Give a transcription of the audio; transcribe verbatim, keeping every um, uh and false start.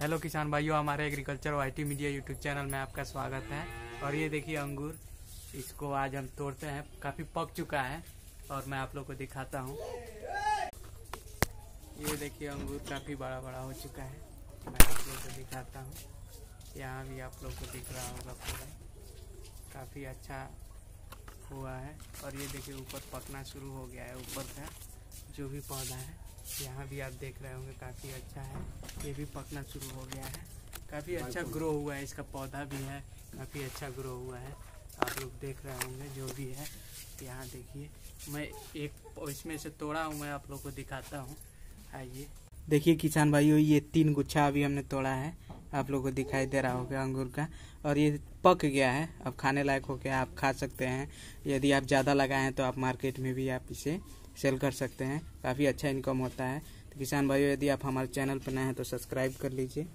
Hello किसान भाइयों, हमारे एग्रीकल्चर और आईटी मीडिया यूट्यूब चैनल में आपका स्वागत है। और ये देखिए अंगूर, इसको आज हम तोड़ते हैं। काफ़ी पक चुका है और मैं आप लोग को दिखाता हूँ। ये देखिए अंगूर काफ़ी बड़ा बड़ा हो चुका है, मैं आप लोग को दिखाता हूँ। यहाँ भी आप लोग को दिख रहा होगा पूरा, काफ़ी अच्छा हुआ है। और ये देखिए ऊपर पकना शुरू हो गया है, ऊपर का जो भी पौधा है। यहाँ भी आप देख रहे होंगे काफ़ी अच्छा है, ये भी पकना शुरू हो गया है। काफ़ी अच्छा ग्रो हुआ है, इसका पौधा भी है, काफ़ी अच्छा ग्रो हुआ है। आप लोग देख रहे होंगे जो भी है। यहाँ देखिए मैं एक इसमें से तोड़ा हूँ, मैं आप लोग को दिखाता हूँ। आइए देखिए किसान भाइयों, ये तीन गुच्छा अभी हमने तोड़ा है, आप लोग को दिखाई दे रहा होगा अंगूर का। और ये पक गया है, अब खाने लायक हो गया, आप खा सकते हैं। यदि आप ज़्यादा लगाए हैं तो आप मार्केट में भी आप इसे सेल कर सकते हैं, काफ़ी अच्छा इनकम होता है। तो किसान भाइयों, यदि आप हमारे चैनल पर नए हैं तो सब्सक्राइब कर लीजिए।